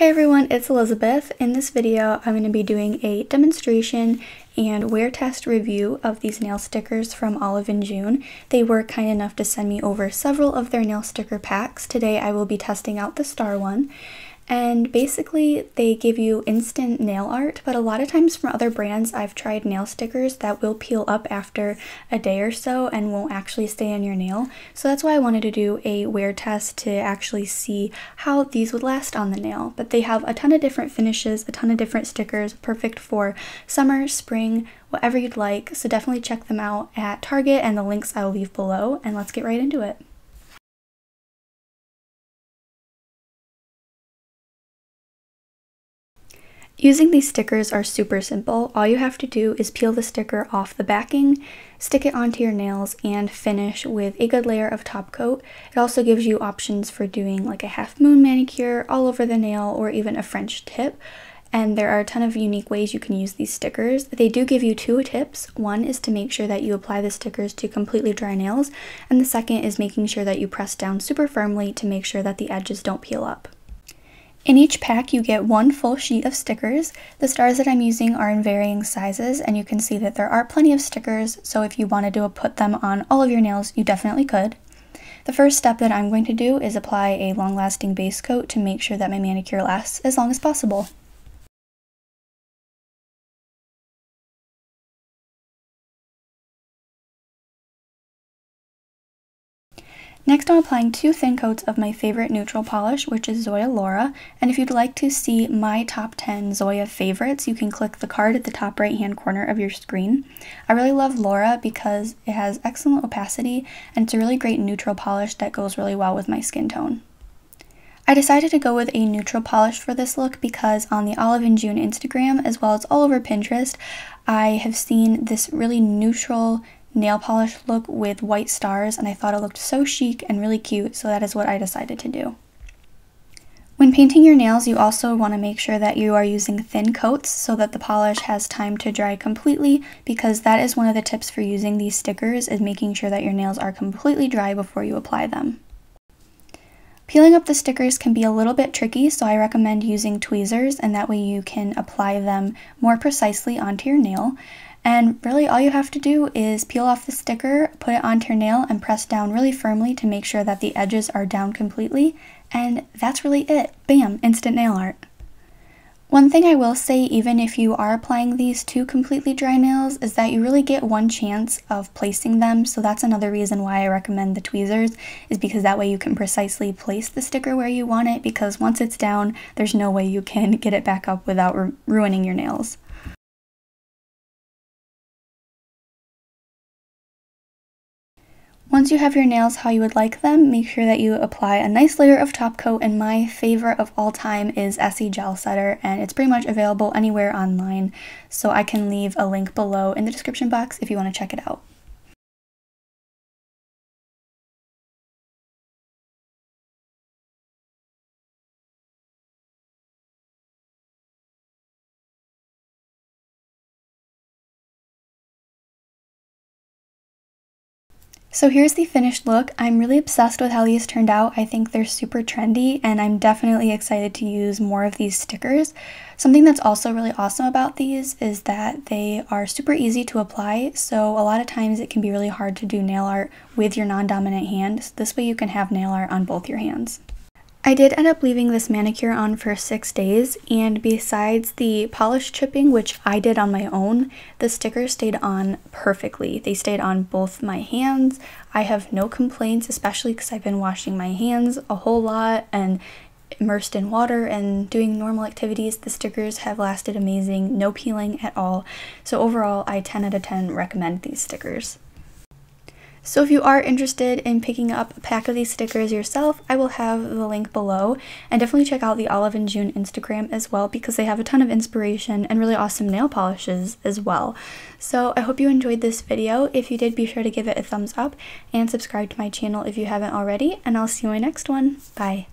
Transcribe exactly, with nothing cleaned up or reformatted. Hey everyone, it's Elizabeth. In this video, I'm going to be doing a demonstration and wear test review of these nail stickers from Olive and June. They were kind enough to send me over several of their nail sticker packs. Today I will be testing out the star one. And basically, they give you instant nail art, but a lot of times from other brands, I've tried nail stickers that will peel up after a day or so and won't actually stay on your nail. So that's why I wanted to do a wear test to actually see how these would last on the nail. But they have a ton of different finishes, a ton of different stickers, perfect for summer, spring, whatever you'd like. So definitely check them out at Target, and the links I will leave below, and let's get right into it. Using these stickers are super simple. All you have to do is peel the sticker off the backing, stick it onto your nails, and finish with a good layer of top coat. It also gives you options for doing like a half moon manicure all over the nail or even a French tip. And there are a ton of unique ways you can use these stickers. They do give you two tips. One is to make sure that you apply the stickers to completely dry nails, and the second is making sure that you press down super firmly to make sure that the edges don't peel up. In each pack, you get one full sheet of stickers. The stars that I'm using are in varying sizes, and you can see that there are plenty of stickers, so if you wanted to put them on all of your nails, you definitely could. The first step that I'm going to do is apply a long-lasting base coat to make sure that my manicure lasts as long as possible. Next, I'm applying two thin coats of my favorite neutral polish, which is Zoya Laura, and if you'd like to see my top ten Zoya favorites, you can click the card at the top right hand corner of your screen. I really love Laura because it has excellent opacity, and it's a really great neutral polish that goes really well with my skin tone. I decided to go with a neutral polish for this look because on the Olive and June Instagram, as well as all over Pinterest, I have seen this really neutral nail polish look with white stars, and I thought it looked so chic and really cute, so that is what I decided to do. When painting your nails, you also want to make sure that you are using thin coats so that the polish has time to dry completely, because that is one of the tips for using these stickers, is making sure that your nails are completely dry before you apply them. Peeling up the stickers can be a little bit tricky, so I recommend using tweezers, and that way you can apply them more precisely onto your nail. And really all you have to do is peel off the sticker, put it onto your nail, and press down really firmly to make sure that the edges are down completely. And that's really it. Bam! Instant nail art. One thing I will say, even if you are applying these to completely dry nails, is that you really get one chance of placing them, so that's another reason why I recommend the tweezers, is because that way you can precisely place the sticker where you want it, because once it's down, there's no way you can get it back up without ru- ruining your nails. Once you have your nails how you would like them, make sure that you apply a nice layer of top coat, and my favorite of all time is Essie Gel Setter, and it's pretty much available anywhere online, so I can leave a link below in the description box if you want to check it out. So here's the finished look. I'm really obsessed with how these turned out. I think they're super trendy, and I'm definitely excited to use more of these stickers. Something that's also really awesome about these is that they are super easy to apply, so a lot of times it can be really hard to do nail art with your non-dominant hand, so this way you can have nail art on both your hands. I did end up leaving this manicure on for six days, and besides the polish chipping, which I did on my own, the stickers stayed on perfectly. They stayed on both my hands. I have no complaints, especially because I've been washing my hands a whole lot and immersed in water and doing normal activities. The stickers have lasted amazing, no peeling at all. So overall, I ten out of ten recommend these stickers. So if you are interested in picking up a pack of these stickers yourself, I will have the link below, and definitely check out the Olive and June Instagram as well, because they have a ton of inspiration and really awesome nail polishes as well. So I hope you enjoyed this video. If you did, be sure to give it a thumbs up and subscribe to my channel if you haven't already, and I'll see you in my next one. Bye!